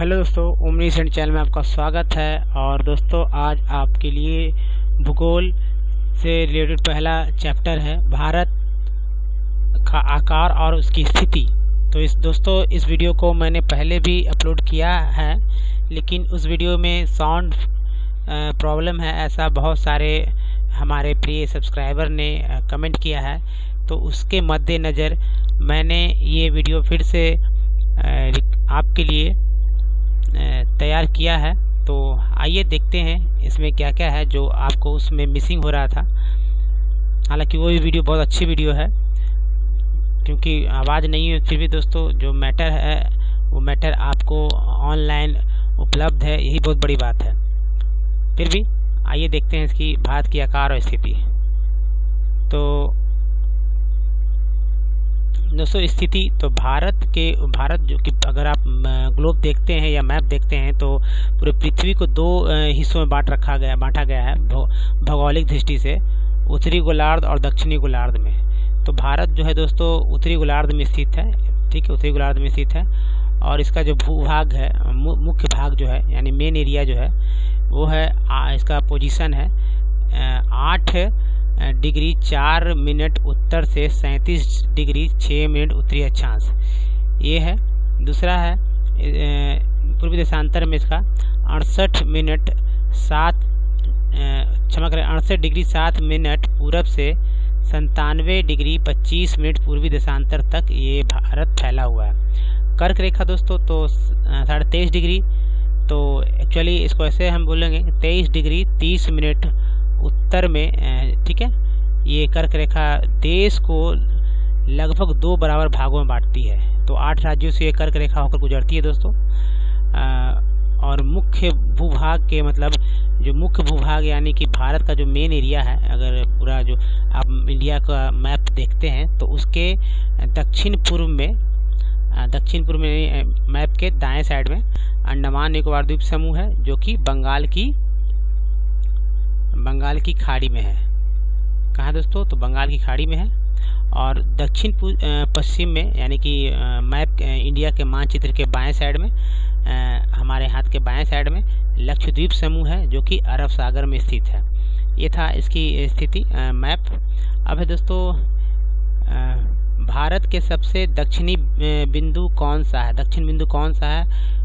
Hello दोस्तों, omniscient channel में आपका स्वागत है। और दोस्तों आज आपके लिए भूगोल से रिलेटेड पहला चैप्टर है भारत का आकार और उसकी स्थिति। तो इस वीडियो को मैंने पहले भी अपलोड किया है, लेकिन उस वीडियो में साउंड प्रॉब्लम है, ऐसा बहुत सारे हमारे प्रिय सब्सक्राइबर ने कमेंट किया है। तो उसके मद्देनज़र मैंने ये वीडियो फिर से आपके लिए तैयार किया है। तो आइए देखते हैं इसमें क्या क्या है जो आपको उसमें मिसिंग हो रहा था। हालांकि वो भी वीडियो बहुत अच्छी वीडियो है, क्योंकि आवाज़ नहीं है फिर भी दोस्तों जो मैटर है वो मैटर आपको ऑनलाइन उपलब्ध है, यही बहुत बड़ी बात है। फिर भी आइए देखते हैं इसकी भारत की आकार और स्थिति। तो दोस्तों स्थिति तो भारत जो कि अगर आप ग्लोब देखते हैं या मैप देखते हैं तो पूरे पृथ्वी को दो हिस्सों में बांटा गया है भौगोलिक दृष्टि से, उत्तरी गोलार्ध और दक्षिणी गोलार्ध में। तो भारत जो है दोस्तों उत्तरी गोलार्ध में स्थित है, ठीक है, उत्तरी गोलार्ध में स्थित है। और इसका जो भूभाग है, मुख्य भाग जो है यानी मेन एरिया जो है वो है इसका पोजीशन है 8 डिग्री 4 मिनट उत्तर से 37 डिग्री 6 मिनट उत्तरी अक्षांश, ये है। दूसरा है पूर्वी देशांतर में इसका 68 डिग्री 7 मिनट पूरब से 97 डिग्री 25 मिनट पूर्वी देशांतर तक ये भारत फैला हुआ है। कर्क रेखा दोस्तों तो 23.5 डिग्री, तो एक्चुअली इसको ऐसे हम बोलेंगे 23 डिग्री 30 मिनट उत्तर में, ठीक है। ये कर्क रेखा देश को लगभग दो बराबर भागों में बांटती है। तो 8 राज्यों से ये कर्क रेखा होकर गुजरती है दोस्तों। और मुख्य भूभाग के मतलब जो मुख्य भूभाग यानी कि भारत का जो मेन एरिया है, अगर पूरा जो आप इंडिया का मैप देखते हैं तो उसके दक्षिण पूर्व में मैप के दाएं साइड में अंडमान निकोबार द्वीप समूह है, जो कि बंगाल की खाड़ी में है। कहाँ है दोस्तों? तो बंगाल की खाड़ी में है। और दक्षिण पश्चिम में यानी कि मैप इंडिया के मानचित्र के बाएं साइड में, हमारे हाथ के बाएं साइड में लक्षद्वीप समूह है, जो कि अरब सागर में स्थित है। ये था इसकी स्थिति मैप। अब है दोस्तों भारत के सबसे दक्षिणी बिंदु कौन सा है, दक्षिण बिंदु कौन सा है?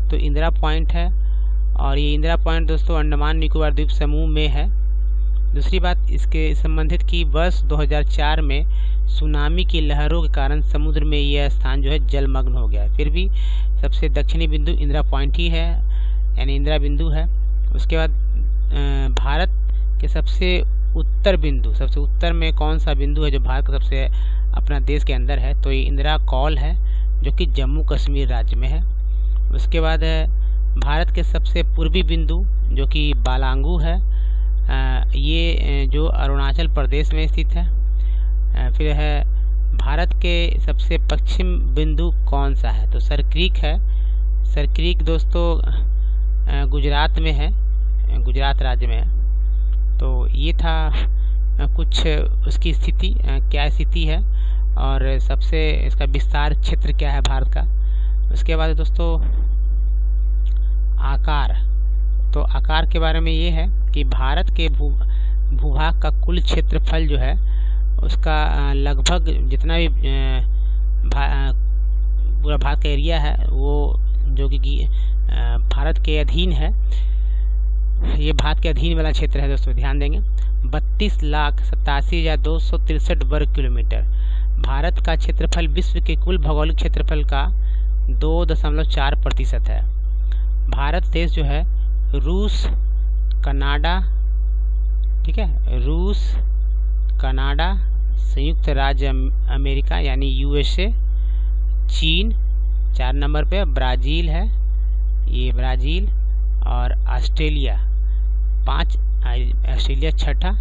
तो इंदिरा पॉइंट है। और ये इंदिरा पॉइंट दोस्तों अंडमान निकोबार द्वीप समूह में है। दूसरी बात इसके संबंधित कि वर्ष 2004 में सुनामी की लहरों के कारण समुद्र में यह स्थान जो है जलमग्न हो गया। फिर भी सबसे दक्षिणी बिंदु इंदिरा पॉइंट ही है, यानी इंदिरा बिंदु है। उसके बाद भारत के सबसे उत्तर में कौन सा बिंदु है जो भारत का सबसे अपना देश के अंदर है? तो ये इंदिरा कौल है, जो कि जम्मू कश्मीर राज्य में है। उसके बाद है भारत के सबसे पूर्वी बिंदु जो कि बालांगू है, ये जो अरुणाचल प्रदेश में स्थित है। फिर है भारत के सबसे पश्चिम बिंदु कौन सा है? तो सर क्रीक है। सर क्रीक दोस्तों गुजरात में है, गुजरात राज्य में है। तो ये था कुछ उसकी स्थिति, क्या स्थिति है और सबसे इसका विस्तार क्षेत्र क्या है भारत का। उसके बाद दोस्तों आकार, तो आकार के बारे में ये है कि भारत के भूभाग का कुल क्षेत्रफल जो है उसका लगभग जितना भी पूरा भारत का एरिया है वो जो कि भारत के अधीन है, ये भारत के अधीन वाला क्षेत्र है दोस्तों, ध्यान देंगे 32,87,263 वर्ग किलोमीटर। भारत का क्षेत्रफल विश्व के कुल भौगोलिक क्षेत्रफल का 2.4% है। भारत देश जो है रूस, कनाडा, ठीक है, रूस, कनाडा, संयुक्त राज्य अमेरिका यानी यूएसए, चीन, 4 नंबर पे ब्राज़ील है, ये ब्राज़ील, और ऑस्ट्रेलिया ऑस्ट्रेलिया छठा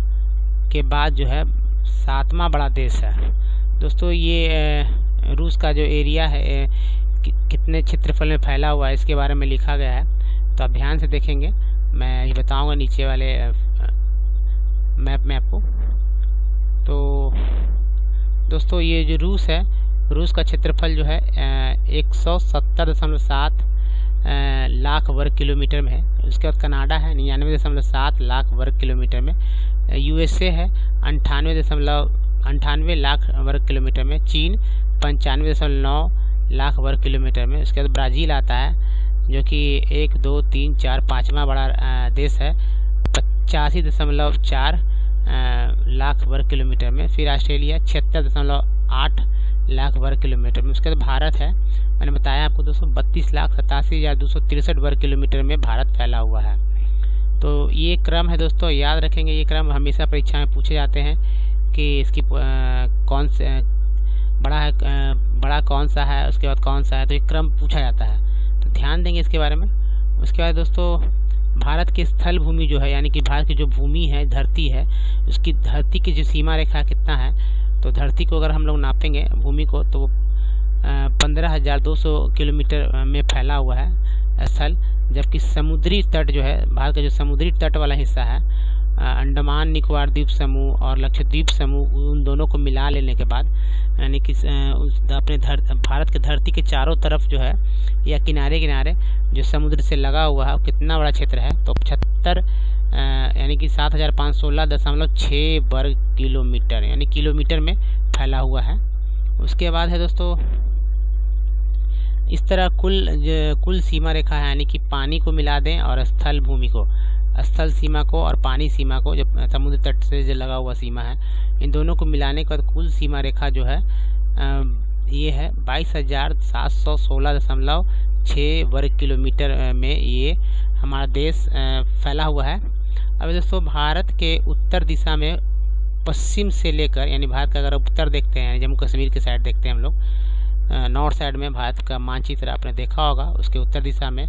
के बाद जो है 7वां बड़ा देश है दोस्तों। ये रूस का जो एरिया है कितने क्षेत्रफल में फैला हुआ है इसके बारे में लिखा गया है, तो आप ध्यान से देखेंगे, मैं ये बताऊंगा नीचे वाले मैप में आपको। तो दोस्तों ये जो रूस है, रूस का क्षेत्रफल जो है 170.7 लाख वर्ग किलोमीटर में है। उसके बाद कनाडा है 99.7 लाख वर्ग किलोमीटर में, यूएसए है 98.98 लाख वर्ग किलोमीटर में, चीन 95.9 लाख वर्ग किलोमीटर में। उसके बाद ब्राज़ील आता है जो कि 1, 2, 3, 4, 5वां बड़ा देश है 85.4 लाख वर्ग किलोमीटर में। फिर ऑस्ट्रेलिया 76.8 लाख वर्ग किलोमीटर में। उसके बाद भारत है, मैंने बताया आपको दोस्तों 32,87,263 वर्ग किलोमीटर में भारत फैला हुआ है। तो ये क्रम है दोस्तों, याद रखेंगे, ये क्रम हमेशा परीक्षा में पूछे जाते हैं कि इसकी कौन सा बड़ा है, बड़ा कौन सा है, उसके बाद कौन सा है, तो ये क्रम पूछा जाता है, तो ध्यान देंगे इसके बारे में। उसके बाद दोस्तों भारत की स्थल भूमि जो है, यानी कि भारत की जो भूमि है, धरती है, उसकी धरती की जो सीमा रेखा कितना है, तो धरती को अगर हम लोग नापेंगे भूमि को तो 15,200 किलोमीटर में फैला हुआ है स्थल। जबकि समुद्री तट जो है, भारत का जो समुद्री तट वाला हिस्सा है, अंडमान निकोबार द्वीप समूह और लक्षद्वीप समूह, उन दोनों को मिला लेने के बाद यानी कि अपने भारत के धरती के चारों तरफ जो है या किनारे किनारे जो समुद्र से लगा हुआ है कितना बड़ा क्षेत्र है, तो 75 यानी कि 7,516.6 वर्ग किलोमीटर यानी किलोमीटर में फैला हुआ है। उसके बाद है दोस्तों इस तरह कुल सीमा रेखा है, यानी कि पानी को मिला दें और स्थल भूमि को, स्थल सीमा को और पानी सीमा को, जो समुद्र तट से जो लगा हुआ सीमा है, इन दोनों को मिलाने के बाद कुल सीमा रेखा जो है ये है 22,716.6 वर्ग किलोमीटर में ये हमारा देश फैला हुआ है। अब दोस्तों भारत के उत्तर दिशा में पश्चिम से लेकर, यानी भारत का अगर उत्तर देखते हैं, जम्मू कश्मीर के साइड देखते हैं हम लोग, नॉर्थ साइड में भारत का मानचित्र आपने देखा होगा, उसके उत्तर दिशा में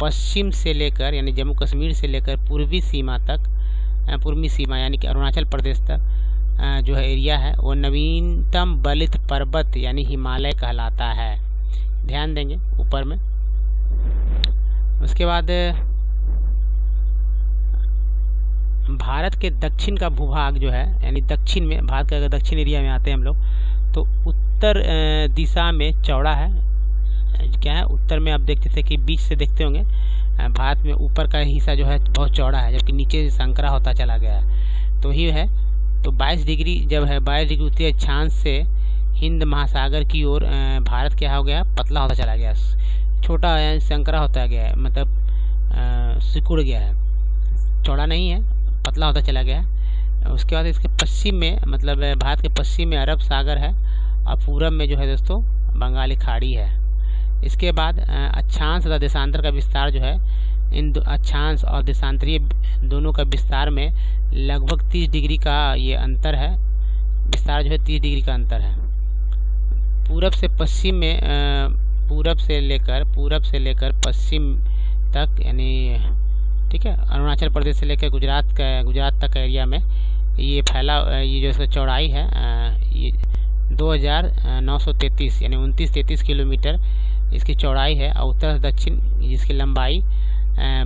पश्चिम से लेकर यानी जम्मू कश्मीर से लेकर पूर्वी सीमा तक, पूर्वी सीमा यानी कि अरुणाचल प्रदेश तक जो है एरिया है वो नवीनतम बलित पर्वत यानी हिमालय कहलाता है, ध्यान देंगे ऊपर में। उसके बाद भारत के दक्षिण का भूभाग जो है, यानी दक्षिण में, भारत के अगर दक्षिण एरिया में आते हैं हम लोग तो उत्तर दिशा में चौड़ा है, क्या है उत्तर में आप देखते थे कि बीच से देखते होंगे भारत में ऊपर का हिस्सा जो है बहुत चौड़ा है, जबकि नीचे संकरा होता चला गया है, तो ही है तो 22 डिग्री उत्तरी अक्षांश से हिंद महासागर की ओर भारत क्या हो गया, पतला होता चला गया, छोटा यानी संकरा होता गया है, मतलब सिकुड़ गया है, चौड़ा नहीं है, पतला होता चला गया है। उसके बाद इसके पश्चिम में, मतलब भारत के पश्चिम में अरब सागर है और पूरब में जो है दोस्तों बंगाली खाड़ी है। इसके बाद अक्षांश तथा देशांतर का विस्तार जो है, इन अक्षांश और देशांतरीय दोनों का विस्तार में लगभग 30 डिग्री का ये अंतर है, विस्तार जो है 30 डिग्री का अंतर है। पूरब से पश्चिम में, पूरब से लेकर पश्चिम तक यानी ठीक है अरुणाचल प्रदेश से लेकर गुजरात तक एरिया में ये फैला, ये जो इसका चौड़ाई है ये 2,933 यानी 29-33 किलोमीटर इसकी चौड़ाई है और उत्तर से दक्षिण इसकी लंबाई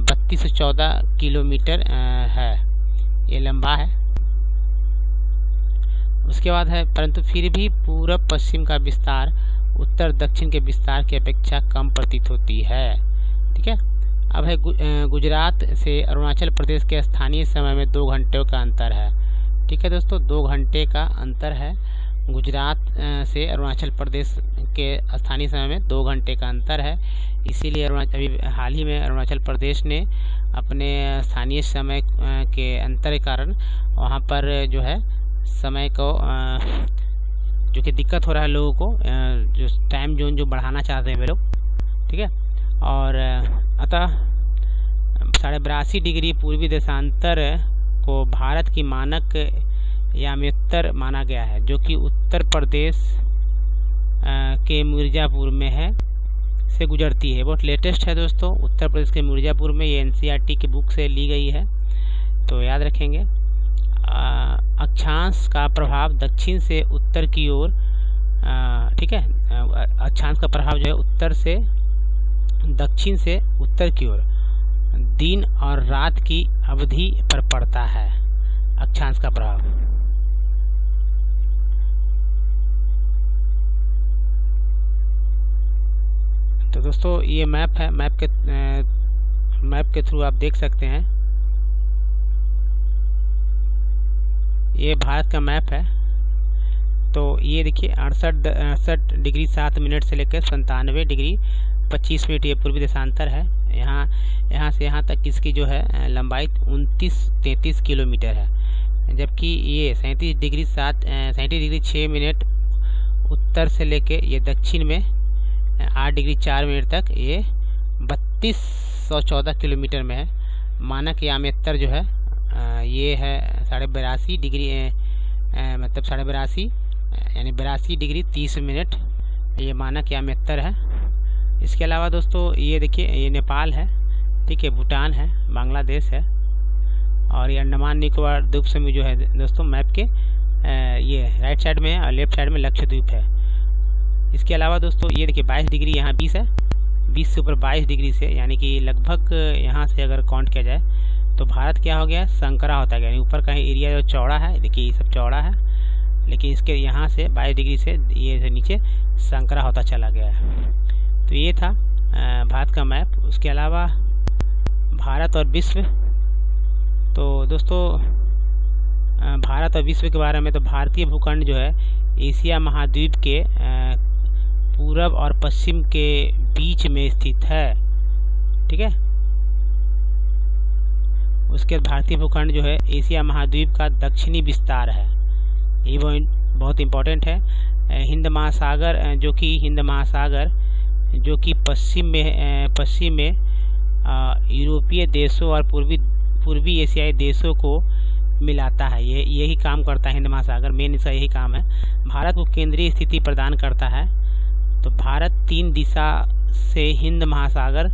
3214 किलोमीटर है, ये लंबा है। उसके बाद है परंतु फिर भी पूरब पश्चिम का विस्तार उत्तर दक्षिण के विस्तार की अपेक्षा कम प्रतीत होती है, ठीक है। अब है गुजरात से अरुणाचल प्रदेश के स्थानीय समय में 2 घंटे का अंतर है, ठीक है दोस्तों, 2 घंटे का अंतर है, गुजरात से अरुणाचल प्रदेश के स्थानीय समय में 2 घंटे का अंतर है। इसीलिए अभी हाल ही में अरुणाचल प्रदेश ने अपने स्थानीय समय के अंतर के कारण वहाँ पर जो है समय को जो कि दिक्कत हो रहा है लोगों को, जो टाइम जोन जो बढ़ाना चाहते हैं वे लोग, ठीक है। और अतः 82.5 डिग्री पूर्वी देशांतर को भारत की मानक या अम्योत्तर माना गया है, जो कि उत्तर प्रदेश के मिर्ज़ापुर में है से गुजरती है, बहुत लेटेस्ट है दोस्तों, उत्तर प्रदेश के मिर्ज़ापुर में, ये एनसीईआरटी की बुक से ली गई है, तो याद रखेंगे। अक्षांश का प्रभाव दक्षिण से उत्तर की ओर, ठीक है, अक्षांश का प्रभाव जो है उत्तर से दक्षिण से उत्तर की ओर दिन और रात की अवधि पर पड़ता है, अक्षांश का प्रभाव। तो दोस्तों ये मैप है, मैप के थ्रू आप देख सकते हैं, ये भारत का मैप है। तो ये देखिए 68 डिग्री 7 मिनट से लेकर 97 डिग्री 25 मिनट ये पूर्वी देशांतर है। यहाँ से यहाँ तक इसकी जो है लंबाई 29-33 किलोमीटर है, जबकि ये 37 डिग्री 6 मिनट उत्तर से लेके ये दक्षिण में 8 डिग्री 4 मिनट तक ये 3214 किलोमीटर में है। मानक याम्यतर जो है ये है 82 डिग्री यानी 82 डिग्री 30 मिनट ये मानक याम्यतर है। इसके अलावा दोस्तों ये देखिए ये नेपाल है, ठीक है, भूटान है, बांग्लादेश है, और ये अंडमान निकोबार द्वीप समूह जो है दोस्तों मैप के ये राइट साइड में है और लेफ्ट साइड में लक्षद्वीप है। इसके अलावा दोस्तों ये देखिए 22 डिग्री यहाँ 20 है, 20 से ऊपर 22 डिग्री से यानी कि लगभग यहाँ से अगर काउंट किया जाए तो भारत क्या हो गया, संकरा होता गया, यानी ऊपर का एरिया जो चौड़ा है, देखिए ये सब चौड़ा है, लेकिन इसके यहाँ से 22 डिग्री से ये नीचे संकरा होता चला गया है। तो ये था भारत का मैप। उसके अलावा भारत और विश्व, तो दोस्तों भारत और विश्व के बारे में, तो भारतीय भूखंड जो है एशिया महाद्वीप के पूरब और पश्चिम के बीच में स्थित है, ठीक है। उसके भारतीय भूखंड जो है एशिया महाद्वीप का दक्षिणी विस्तार है, ये बहुत इम्पोर्टेंट है। हिंद महासागर जो कि पश्चिम में यूरोपीय देशों और पूर्वी एशियाई देशों को मिलाता है, ये यही काम करता है। हिंद महासागर मेन इसका यही काम है, भारत को केंद्रीय स्थिति प्रदान करता है। तो भारत 3 दिशा से हिंद महासागर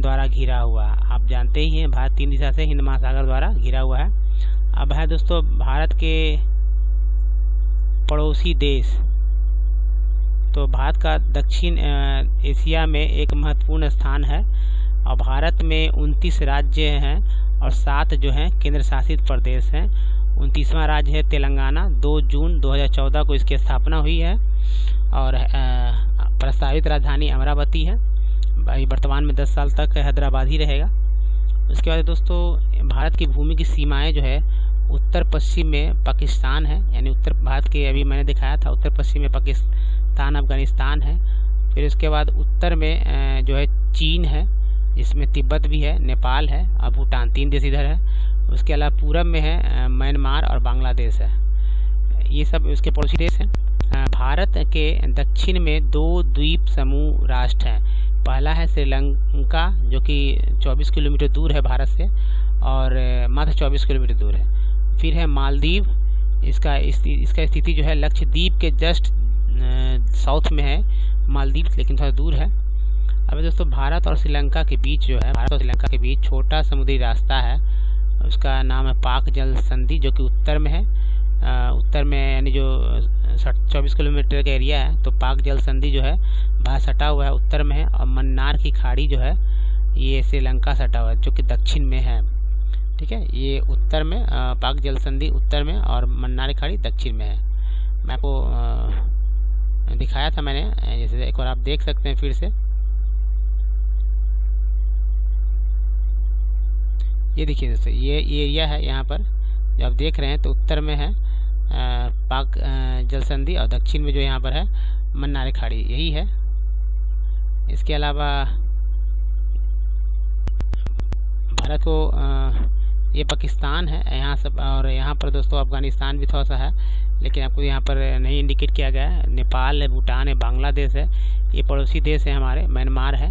द्वारा घिरा हुआ है, आप जानते ही हैं, भारत 3 दिशा से हिंद महासागर द्वारा घिरा हुआ है। अब है दोस्तों भारत के पड़ोसी देश, तो भारत का दक्षिण एशिया में एक महत्वपूर्ण स्थान है और भारत में 29 राज्य हैं और 7 जो हैं केंद्र शासित प्रदेश हैं। 29वां राज्य है तेलंगाना, 2 जून 2014 को इसकी स्थापना हुई है और प्रस्तावित राजधानी अमरावती है, वर्तमान में 10 साल तक हैदराबाद ही रहेगा। उसके बाद दोस्तों भारत की भूमि की सीमाएं जो है उत्तर पश्चिम में पाकिस्तान है, यानी उत्तर भारत के अभी मैंने दिखाया था, उत्तर पश्चिम में पाकिस्तान अफगानिस्तान है, फिर उसके बाद उत्तर में जो है चीन है जिसमें तिब्बत भी है, नेपाल है और भूटान, 3 देश इधर है। उसके अलावा पूरब में है म्यांमार और बांग्लादेश है, ये सब उसके पड़ोसी देश हैं। भारत के दक्षिण में 2 द्वीप समूह राष्ट्र हैं, पहला है श्रीलंका जो कि 24 किलोमीटर दूर है भारत से और मात्र 24 किलोमीटर दूर है, फिर है मालदीव, इसका स्थिति जो है लक्षद्वीप के जस्ट साउथ में है मालदीव, लेकिन थोड़ा दूर है। अब दोस्तों भारत और श्रीलंका के बीच जो है, भारत और श्रीलंका के बीच छोटा समुद्री रास्ता है, उसका नाम है पाक जल संधि, जो कि उत्तर में है, उत्तर में यानी जो 24 किलोमीटर का एरिया है, तो पाक जल संधि जो है वहाँ सटा हुआ है, उत्तर में है, और मन्नार की खाड़ी जो है ये श्रीलंका सटा हुआ है जो कि दक्षिण में है, ठीक है। ये उत्तर में पाक जल संधि उत्तर में और मन्नार की खाड़ी दक्षिण में है। मैं आपको दिखाया था मैंने, जैसे एक और आप देख सकते हैं फिर से, ये देखिए दोस्तों ये एरिया है, यहाँ पर जो आप देख रहे हैं तो उत्तर में है पाक जल संधि और दक्षिण में जो यहाँ पर है मन्नार खाड़ी, यही है। इसके अलावा भारत को ये पाकिस्तान है, यहाँ सब, और यहाँ पर दोस्तों अफगानिस्तान भी थोड़ा सा है लेकिन आपको यहाँ पर नहीं इंडिकेट किया गया है। नेपाल है, भूटान है, बांग्लादेश है, ये पड़ोसी देश है हमारे, म्यांमार है।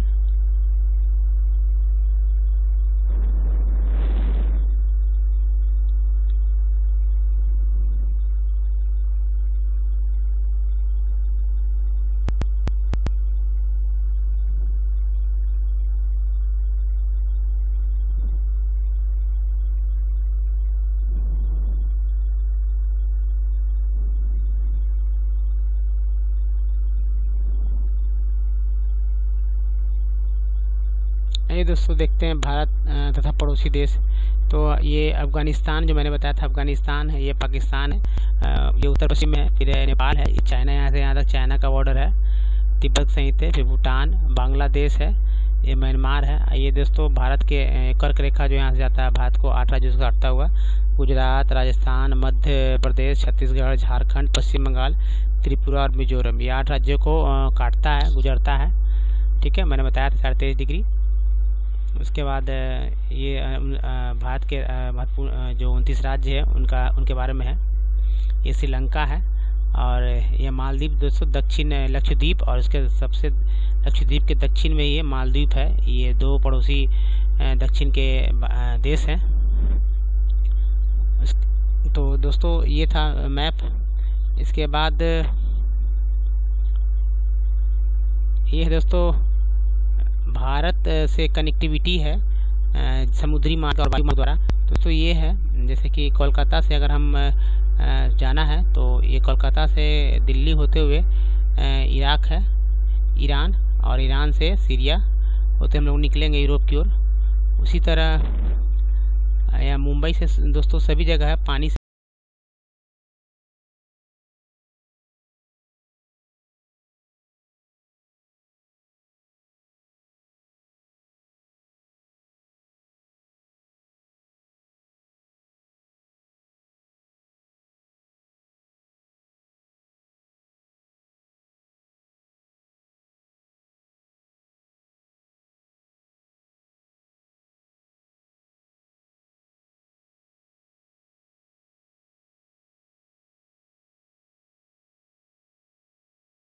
ये दोस्तों देखते हैं भारत तथा पड़ोसी देश, तो ये अफ़गानिस्तान जो मैंने बताया था अफ़गानिस्तान है, ये पाकिस्तान है, ये उत्तर पश्चिम है, फिर नेपाल है, चाइना, यहाँ से यहाँ तक चाइना का बॉर्डर है, तिब्बत सहित है, फिर भूटान, बांग्लादेश है, ये म्यांमार है। ये दोस्तों भारत के कर्क रेखा जो यहाँ से जाता है भारत को 8 राज्यों से काटता हुआ गुजरात, राजस्थान, मध्य प्रदेश, छत्तीसगढ़, झारखंड, पश्चिम बंगाल, त्रिपुरा और मिजोरम, ये 8 राज्यों को काटता है, गुजरता है। ठीक है, मैंने बताया था 23.5 डिग्री। उसके बाद ये भारत के महत्वपूर्ण जो 29 राज्य है उनका उनके बारे में है। ये श्रीलंका है और ये मालदीव दोस्तों दक्षिण लक्षद्वीप, और इसके सबसे लक्षद्वीप के दक्षिण में ये मालदीव है। ये दो पड़ोसी दक्षिण के देश हैं। तो दोस्तों ये था मैप। इसके बाद ये दोस्तों भारत से कनेक्टिविटी है समुद्री मार्ग और वायु मार्ग द्वारा। दोस्तों ये है जैसे कि कोलकाता से अगर हम जाना है तो ये कोलकाता से दिल्ली होते हुए इराक है, ईरान, और ईरान से सीरिया होते हम लोग निकलेंगे यूरोप की ओर। उसी तरह या मुंबई से दोस्तों सभी जगह है पानी